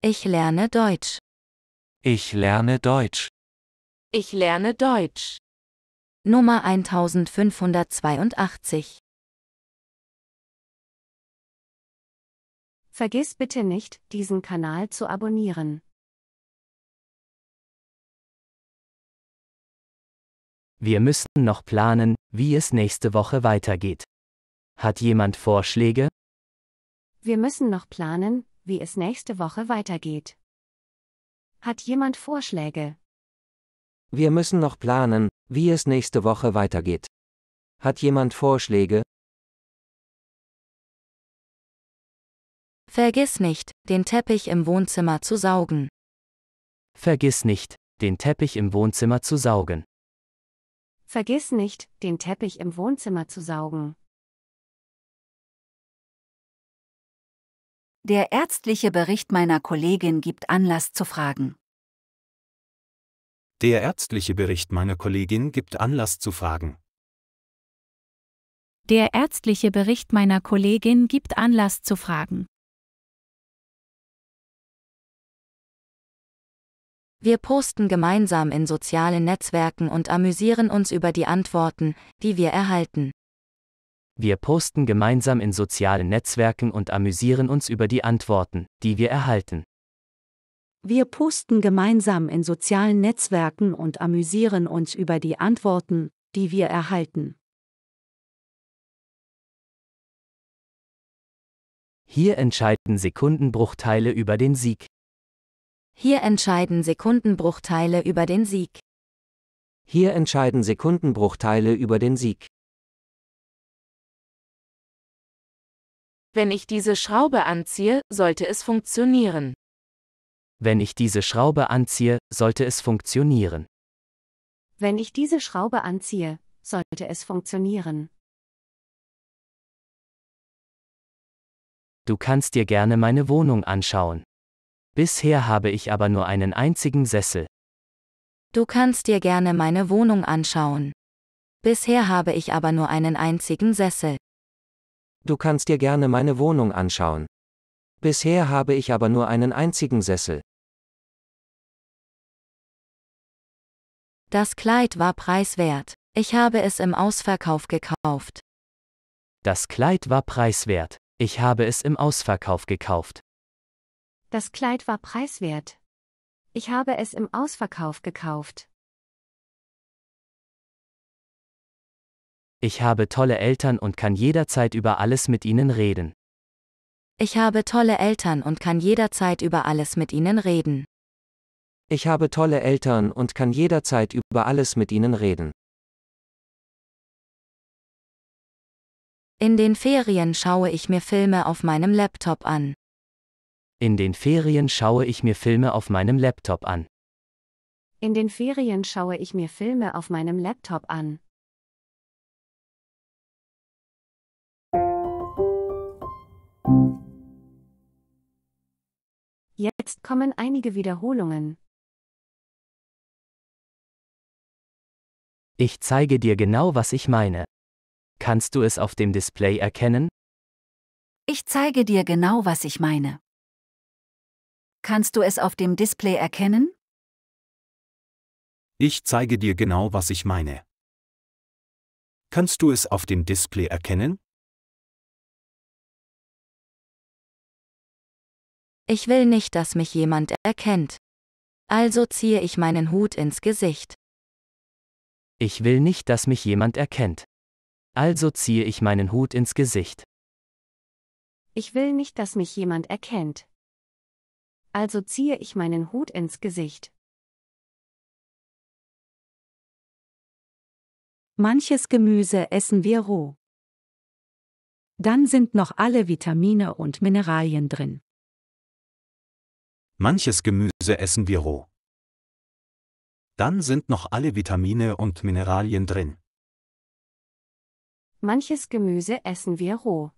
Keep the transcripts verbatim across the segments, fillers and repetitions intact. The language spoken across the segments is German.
Ich lerne Deutsch. Ich lerne Deutsch. Ich lerne Deutsch. Nummer eintausendfünfhundertzweiundachtzig. Vergiss bitte nicht, diesen Kanal zu abonnieren. Wir müssen noch planen, wie es nächste Woche weitergeht. Hat jemand Vorschläge? Wir müssen noch planen, wie es nächste Woche weitergeht. Hat jemand Vorschläge? Wir müssen noch planen, wie es nächste Woche weitergeht. Hat jemand Vorschläge? Vergiss nicht, den Teppich im Wohnzimmer zu saugen. Vergiss nicht, den Teppich im Wohnzimmer zu saugen. Vergiss nicht, den Teppich im Wohnzimmer zu saugen. Der ärztliche Bericht meiner Kollegin gibt Anlass zu Fragen. Der ärztliche Bericht meiner Kollegin gibt Anlass zu Fragen. Der ärztliche Bericht meiner Kollegin gibt Anlass zu Fragen. Wir posten gemeinsam in sozialen Netzwerken und amüsieren uns über die Antworten, die wir erhalten. Wir posten gemeinsam in sozialen Netzwerken und amüsieren uns über die Antworten, die wir erhalten. Wir posten gemeinsam in sozialen Netzwerken und amüsieren uns über die Antworten, die wir erhalten. Hier entscheiden Sekundenbruchteile über den Sieg. Hier entscheiden Sekundenbruchteile über den Sieg. Hier entscheiden Sekundenbruchteile über den Sieg. Wenn ich diese Schraube anziehe, sollte es funktionieren. Wenn ich diese Schraube anziehe, sollte es funktionieren. Wenn ich diese Schraube anziehe, sollte es funktionieren. Du kannst dir gerne meine Wohnung anschauen. Bisher habe ich aber nur einen einzigen Sessel. Du kannst dir gerne meine Wohnung anschauen. Bisher habe ich aber nur einen einzigen Sessel. Du kannst dir gerne meine Wohnung anschauen. Bisher habe ich aber nur einen einzigen Sessel. Das Kleid war preiswert. Ich habe es im Ausverkauf gekauft. Das Kleid war preiswert. Ich habe es im Ausverkauf gekauft. Das Kleid war preiswert. Ich habe es im Ausverkauf gekauft. Ich habe tolle Eltern und kann jederzeit über alles mit ihnen reden. Ich habe tolle Eltern und kann jederzeit über alles mit ihnen reden. Ich habe tolle Eltern und kann jederzeit über alles mit ihnen reden. In den Ferien schaue ich mir Filme auf meinem Laptop an. In den Ferien schaue ich mir Filme auf meinem Laptop an. In den Ferien schaue ich mir Filme auf meinem Laptop an. Jetzt kommen einige Wiederholungen. Ich zeige dir genau, was ich meine. Kannst du es auf dem Display erkennen? Ich zeige dir genau, was ich meine. Kannst du es auf dem Display erkennen? Ich zeige dir genau, was ich meine. Kannst du es auf dem Display erkennen? Ich will nicht, dass mich jemand erkennt. Also ziehe ich meinen Hut ins Gesicht. Ich will nicht, dass mich jemand erkennt. Also ziehe ich meinen Hut ins Gesicht. Ich will nicht, dass mich jemand erkennt. Also ziehe ich meinen Hut ins Gesicht. Manches Gemüse essen wir roh. Dann sind noch alle Vitamine und Mineralien drin. Manches Gemüse essen wir roh. Dann sind noch alle Vitamine und Mineralien drin. Manches Gemüse essen wir roh.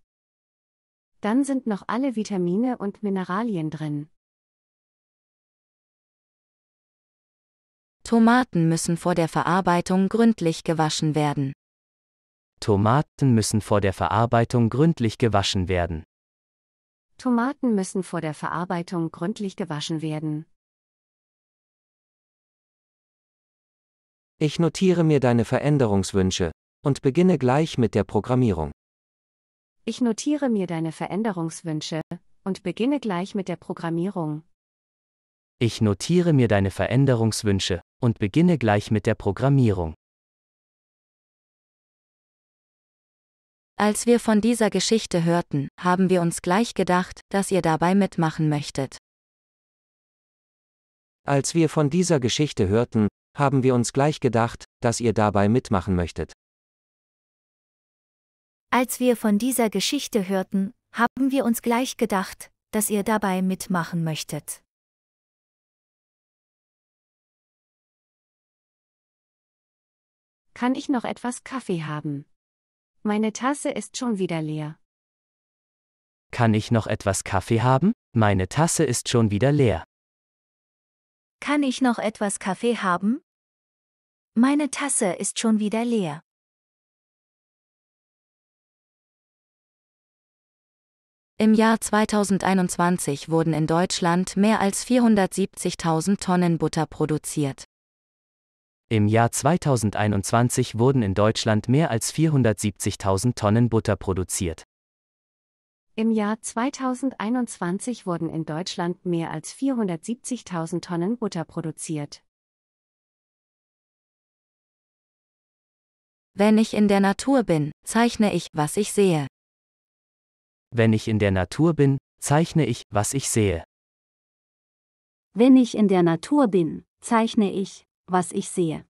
Dann sind noch alle Vitamine und Mineralien drin. Tomaten müssen vor der Verarbeitung gründlich gewaschen werden. Tomaten müssen vor der Verarbeitung gründlich gewaschen werden. Tomaten müssen vor der Verarbeitung gründlich gewaschen werden. Ich notiere mir deine Veränderungswünsche und beginne gleich mit der Programmierung. Ich notiere mir deine Veränderungswünsche und beginne gleich mit der Programmierung. Ich notiere mir deine Veränderungswünsche und beginne gleich mit der Programmierung. Als wir von dieser Geschichte hörten, haben wir uns gleich gedacht, dass ihr dabei mitmachen möchtet. Als wir von dieser Geschichte hörten, haben wir uns gleich gedacht, dass ihr dabei mitmachen möchtet. Als wir von dieser Geschichte hörten, haben wir uns gleich gedacht, dass ihr dabei mitmachen möchtet. Kann ich noch etwas Kaffee haben? Meine Tasse ist schon wieder leer. Kann ich noch etwas Kaffee haben? Meine Tasse ist schon wieder leer. Kann ich noch etwas Kaffee haben? Meine Tasse ist schon wieder leer. Im Jahr zweitausendeinundzwanzig wurden in Deutschland mehr als vierhundertsiebzigtausend Tonnen Butter produziert. Im Jahr zweitausendeinundzwanzig wurden in Deutschland mehr als vierhundertsiebzigtausend Tonnen Butter produziert. Im Jahr zweitausendeinundzwanzig wurden in Deutschland mehr als vierhundertsiebzigtausend Tonnen Butter produziert. Wenn ich in der Natur bin, zeichne ich, was ich sehe. Wenn ich in der Natur bin, zeichne ich, was ich sehe. Wenn ich in der Natur bin, zeichne ich, was ich sehe.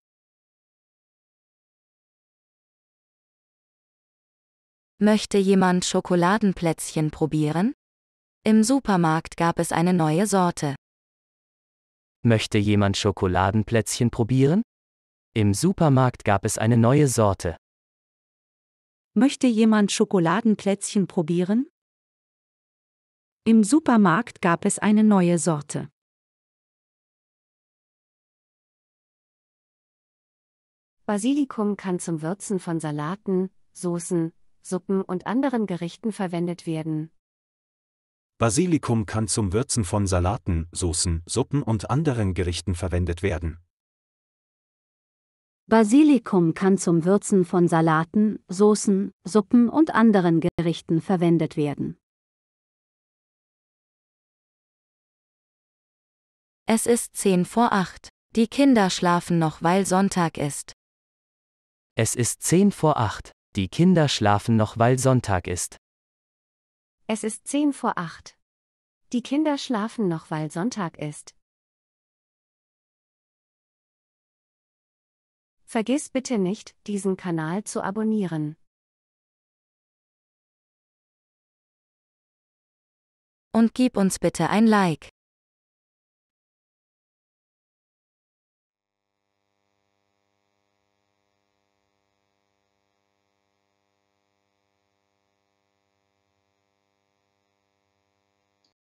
Möchte jemand Schokoladenplätzchen probieren? Im Supermarkt gab es eine neue Sorte. Möchte jemand Schokoladenplätzchen probieren? Im Supermarkt gab es eine neue Sorte. Möchte jemand Schokoladenplätzchen probieren? Im Supermarkt gab es eine neue Sorte. Basilikum kann zum Würzen von Salaten, Soßen, Suppen und anderen Gerichten verwendet werden. Basilikum kann zum Würzen von Salaten, Soßen, Suppen und anderen Gerichten verwendet werden. Basilikum kann zum Würzen von Salaten, Soßen, Suppen und anderen Gerichten verwendet werden. Es ist zehn vor acht. Die Kinder schlafen noch, weil Sonntag ist. Es ist zehn vor acht. Die Kinder schlafen noch, weil Sonntag ist. Es ist zehn vor acht. Die Kinder schlafen noch, weil Sonntag ist. Vergiss bitte nicht, diesen Kanal zu abonnieren. Und gib uns bitte ein Like.